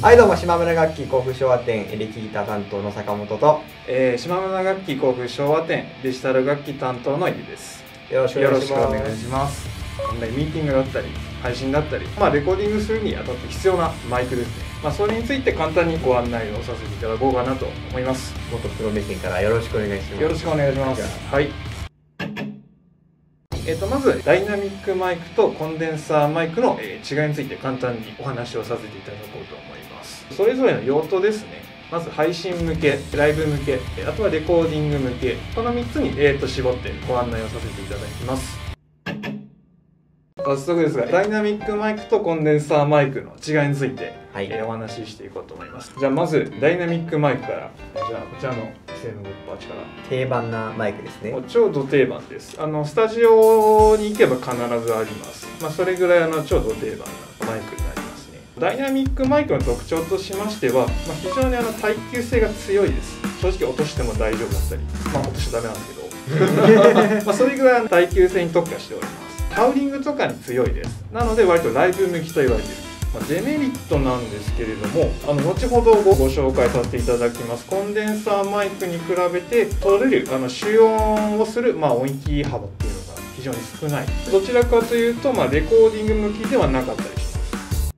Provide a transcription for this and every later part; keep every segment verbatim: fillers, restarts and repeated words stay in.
はいどうも、島村楽器甲府昭和店エレキギター担当の坂本と、えー、島村楽器甲府昭和店デジタル楽器担当の入です。よろしくお願いします。オンラインミーティングだったり配信だったり、まあ、レコーディングするにあたって必要なマイクですね、まあ、それについて簡単にご案内をさせていただこうかなと思います。元プロ目線からよろしくお願いします。よろしくお願いします。はい、えーとまずダイナミックマイクとコンデンサーマイクの違いについて簡単にお話をさせていただこうと思います。それぞれの用途ですね。まず配信向け、ライブ向け、あとはレコーディング向け、このみっつに、えーと絞ってご案内をさせていただきます。早速ですが、ダイナミックマイクとコンデンサーマイクの違いについて、はい、えー、お話ししていこうと思います。じゃあまずダイナミックマイクから。じゃあこちらの性能ごじゅうはちから。定番なマイクですね。超ド定番です。あのスタジオに行けば必ずあります、まあ、それぐらいあの超ド定番なマイクになりますね。ダイナミックマイクの特徴としましては、まあ、非常にあの耐久性が強いです。正直落としても大丈夫だったり、まあ、落としちゃダメなんですけどまあそれぐらい耐久性に特化しております。タウリングとかに強いです。なので割とライブ向きと言われている。まあ、デメリットなんですけれども、あの後ほどご紹介させていただきますコンデンサーマイクに比べて取れるあの主音をする、まあ、音域幅っていうのが非常に少ない。どちらかというと、まあ、レコーディング向きではなかったりします。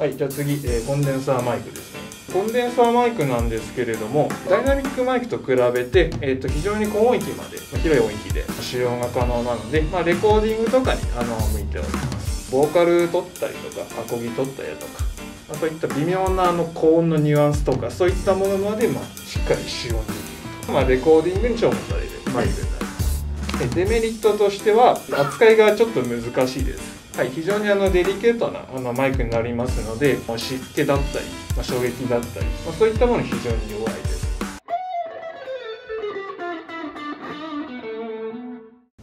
はい、じゃあ次、えー、コンデンサーマイクですね。コンデンサーマイクなんですけれども、ダイナミックマイクと比べて、えー、と非常に高音域まで、広い音域で使用が可能なので、まあ、レコーディングとかにあの向いております。ボーカル取ったりとかアコギ取ったりとか、まあ、そういった微妙なあの高音のニュアンスとかそういったものまで、まあ、しっかり使用できる、まあ、レコーディングに重宝されるマイクになります。デメリットとしては扱いがちょっと難しいです。はい、非常にあのデリケートなあのマイクになりますので、湿気だったり、まあ、衝撃だったり、まあ、そういったもの非常に弱いです。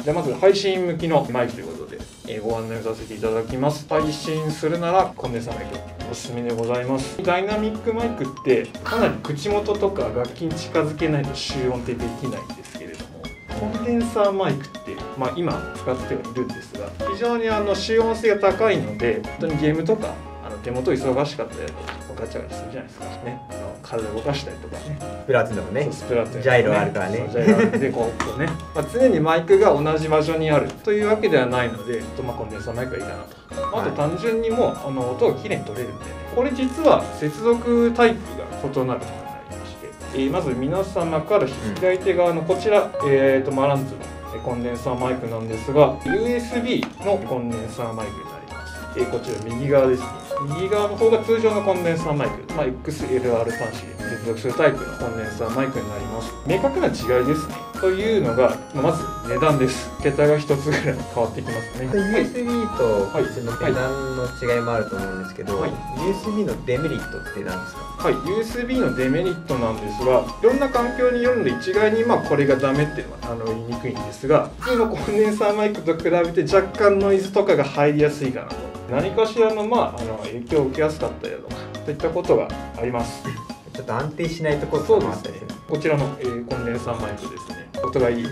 じゃあまず配信向きのマイクということで、えー、ご案内させていただきます。配信するならコンデンサーマイクおすすめでございます。ダイナミックマイクってかなり口元とか楽器に近づけないと集音ってできないんですけれども、コンデンサーマイクって、まあ、今使ってはいるんですが、非常にあの集音性が高いので、本当にゲームとかあの手元忙しかったりとかガチャガチャするじゃないですかね。あの体動かしたりとかね、プラチナもね、スプラチナジャイロあるからね、ジャイロあるでこうこうね、まあ、常にマイクが同じ場所にあるというわけではないので、まあ、コンデンサーマイクはいいかなと。あと単純にもうあの音がきれいに取れるんで、ね、これ実は接続タイプが異なる。えー、まず皆様から左手側のこちら、えー、とマランツのコンデンサーマイクなんですが、 ユーエスビー のコンデンサーマイクになります。えー、こちら右側ですね。右側の方が通常のコンデンサーマイク、まあ、エックスエルアール 端子で接続するタイプのコンデンサーマイクになります。明確な違いですね。というのが、まず値段です。桁がひとつぐらい変わってきますね。 ユーエスビー とこっちの値段の違いもあると思うんですけど、はい、ユーエスビー のデメリットって何ですか？はい、ユーエスビー のデメリットなんですが、いろんな環境によるので一概にまあこれがダメっていうのはあの言いにくいんですが、普通のコンデンサーマイクと比べて若干ノイズとかが入りやすいかなと。何かしらのまああの影響を受けやすかったりだとかといったことがあります。ちょっと安定しないところもあったりする。こちらの、えー、コンデンサーマイクですね。音がいい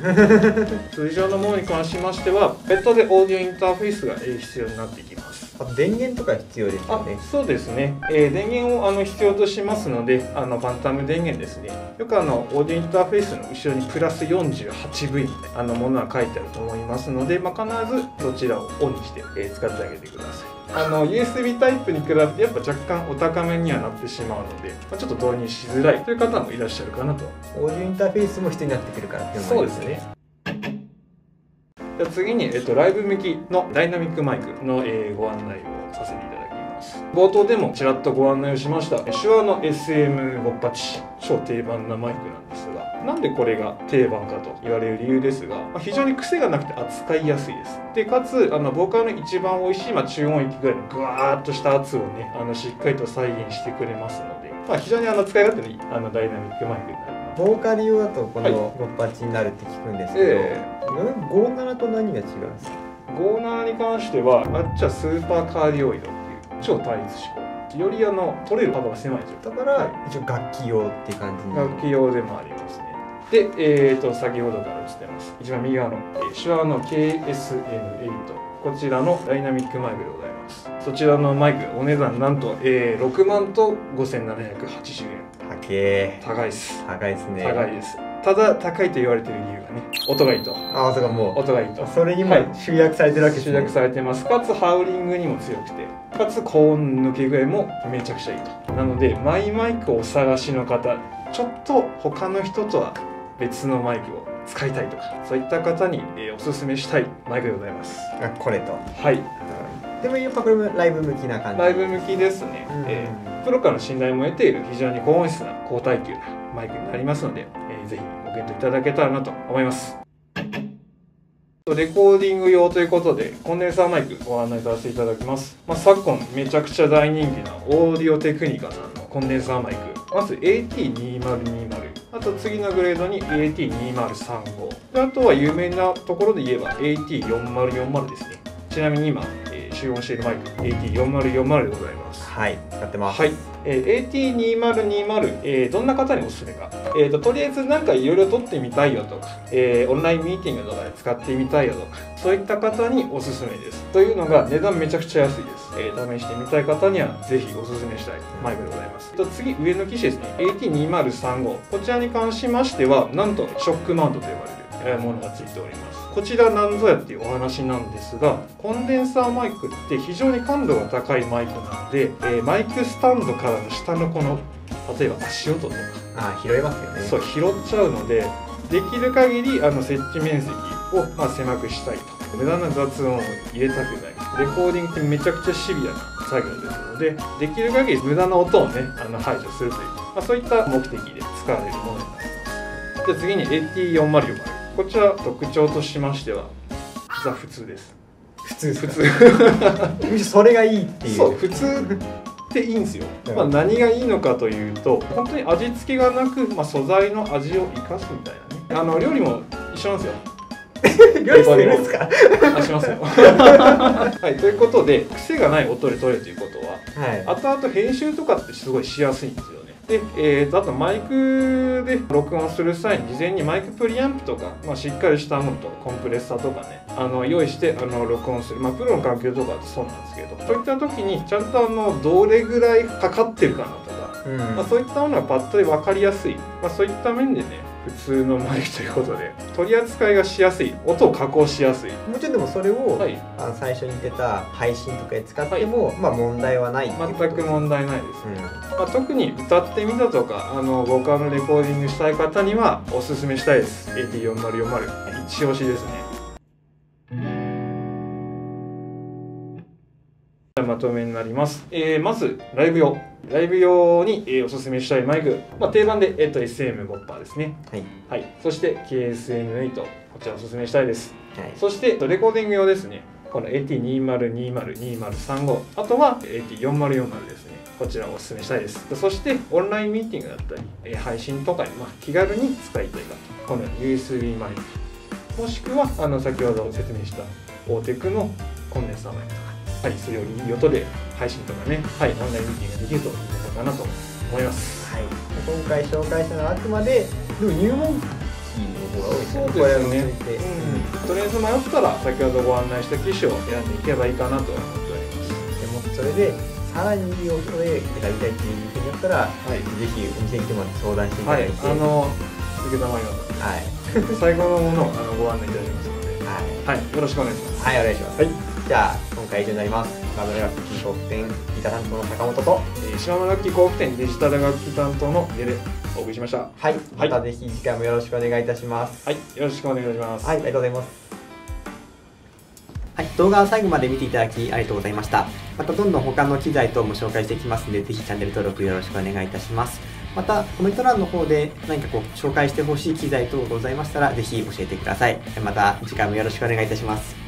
通常のものに関しましては別途でオーディオインターフェースが、えー、必要になってきます。あ、電源とか必要ですよね。そうですね、えー、電源をあの必要としますので、あのバンタム電源ですね。よくあのオーディオインターフェースの後ろにプラス よんじゅうはちブイ みたいなあのものは書いてあると思いますので、まあ、必ずどちらをオンにして、えー、使ってあげてください。あの ユーエスビー タイプに比べてやっぱ若干お高めにはなってしまうので、まあ、ちょっと導入しづらいという方もいらっしゃるかなと。オーディオインターフェースも必要になってくるからっていうのもありますね。そうですね。じゃあ次に、えっと、ライブ向きのダイナミックマイクの、えー、ご案内をさせていただきます。冒頭でもちらっとご案内をしましたShureの エスエムごじゅうはち 超定番なマイクなんですが、なんでこれが定番かと言われる理由ですが、まあ、非常に癖がなくて扱いやすいです。でかつあのボーカルの一番おいしい、まあ、中音域ぐらいのグワーッとした圧をね、あのしっかりと再現してくれますので、まあ、非常にあの使い勝手のいいあのダイナミックマイクになります。ボーカル用だとこのごじゅうはちになるって聞くんですけど、えー、ごじゅうななと何が違うんですか？ごじゅうななに関してはあっちゃスーパーカーディオイドっていう超単一指向、よりあの取れる幅が狭い状態だから、はい、一応楽器用っていう感じに。楽器用でもありますね。で、えー、と先ほどから映ってます一番右側の、えー、Shure の ケーエスエムエイト こちらのダイナミックマイクでございます。そちらのマイクお値段なんと、えー、ろくまんとごせんななひゃくはちじゅうえん。高え高いっす高いですね高いです。ただ高いと言われてる理由がね、音がいいと。ああ、そうか、もう音がいいと。それにも集約されてるわけですね。集約されてます。かつハウリングにも強くて、かつ高音抜け具合もめちゃくちゃいいと。なのでマイマイクをお探しの方、ちょっと他の人とは別のマイクを使いたいとか、そういった方におすすめしたいマイクでございます。あ、これと。はい。でもやっぱこれもライブ向きな感じ。ライブ向きですね。うん、えー、プロからの信頼も得ている非常に高音質な高耐久なマイクになりますので、えー、ぜひご検討いただけたらなと思います。レコーディング用ということでコンデンサーマイクご案内させていただきます。まあ、昨今めちゃくちゃ大人気なAudio-Technicaさんのコンデンサーマイク。まず エーティーにせんにじゅう。あと次のグレードに エーティーにせんさんじゅうご。あとは有名なところで言えば エーティーよんまるよんまる ですね。ちなみに今、えー、使用しているマイク エーティーよんまるよんまる でございます。はい、使ってます。はい、えー、エーティーにせんにじゅう、えー、どんな方におすすめか。えーと、とりあえずなんかいろいろ撮ってみたいよとか、えー、オンラインミーティングとかで使ってみたいよとか、そういった方におすすめです。というのが値段めちゃくちゃ安いです。えー、試してみたい方にはぜひおすすめしたいマイクでございます。と次、上の機種ですね。エーティーにせんさんじゅうご。こちらに関しましては、なんとショックマウントと呼ばれるものがついております。こちらなんぞやっていうお話なんですが、コンデンサーマイクって非常に感度が高いマイクなので、えー、マイクスタンドからの下のこの、例えば足音とか。ああ、拾えますよね。そう、拾っちゃうので、できる限りあの設置面積をまあ狭くしたいと。無駄な雑音を入れたくない。レコーディングってめちゃくちゃシビアな作業ですので、できる限り無駄な音をね、あの排除するという、まあ、そういった目的で使われるものになります。じゃあ次に エーティーよんまるよんまる。こちら特徴としましては、ザ普通です。普通普通。むしろそれがいいっていう。そう、普通。でいいんですよ。まあ、何がいいのかというと、本当に味付けがなく、まあ、素材の味を生かすみたいなね。あの料理も一緒なんですよ。料理するんですか？あ、しますよ。はい、ということで癖がない音で撮れるということは、はい、後々編集とかってすごいしやすいんですよね。で、えー、あとマイクで録音する際に事前にマイクプリアンプとか、まあ、しっかりしたものとかコンプレッサーとかね、あの用意してあの録音する、まあ、プロの環境とかってそうなんですけど、そういった時にちゃんとあのどれぐらいかかってるかなとか、うん、まあ、そういったものがパッとで分かりやすい、まあ、そういった面でね、普通のマイクということで取り扱いがしやすい、音を加工しやすい。もちろんでもそれを、はい、あの最初に言ってた配信とかで使っても、はい、まあ問題はない、全く問題ないですね、うん、まあ、特に歌ってみたとかあのボカルのレコーディングしたい方にはおすすめしたいです。 エーティーよんまるよんまる 一押しですね。まとめになります、えー、まずライブ用ライブ用に、えー、おすすめしたいマイク、まあ、定番で、えー、と エスエムごパー ですね、はい、はい、そして ケーエスエムエイト こちらおすすめしたいです、はい、そしてレコーディング用ですね、この エーティーにせんにじゅう、にせんさんじゅうご、あとは エーティーよんまるよんまる ですね、こちらをおすすめしたいです。そしてオンラインミーティングだったり、えー、配信とかに、まあ、気軽に使いたい方、この ユーエスビー マイク、もしくはあの先ほど説明したオーテクのコンデンサーマイクとか、はい、それよりいい音で配信とかね、はい、オンラインミーティングができるといいのかなと思います。はい、今回紹介したのはあくまで、でも入門機の方が多いですね。そうですね。うん、とりあえず迷ったら、先ほどご案内した機種を選んでいけばいいかなと思っております。でもそれで、さらにいい音で選びたいっていうふうになったら、はい、ぜひお店に来てもらって相談していただいて、はい、あの受けたまります。はい、最後のものをあのご案内いたしますので、はい、はい、よろしくお願いします。はい、お願いします。はい。じゃあ今回以上になります。岡村楽器工具店ギター担当の坂本と、えー、島村楽器工具店デジタル楽器担当の家でお送りしました。はい。またぜひ次回もよろしくお願いいたします。はい。よろしくお願いします。はい。ありがとうございます。はい。動画は最後まで見ていただきありがとうございました。またどんどん他の機材等も紹介していきますので、ぜひチャンネル登録よろしくお願いいたします。またコメント欄の方で何かこう紹介してほしい機材等ございましたら、ぜひ教えてください。また次回もよろしくお願いいたします。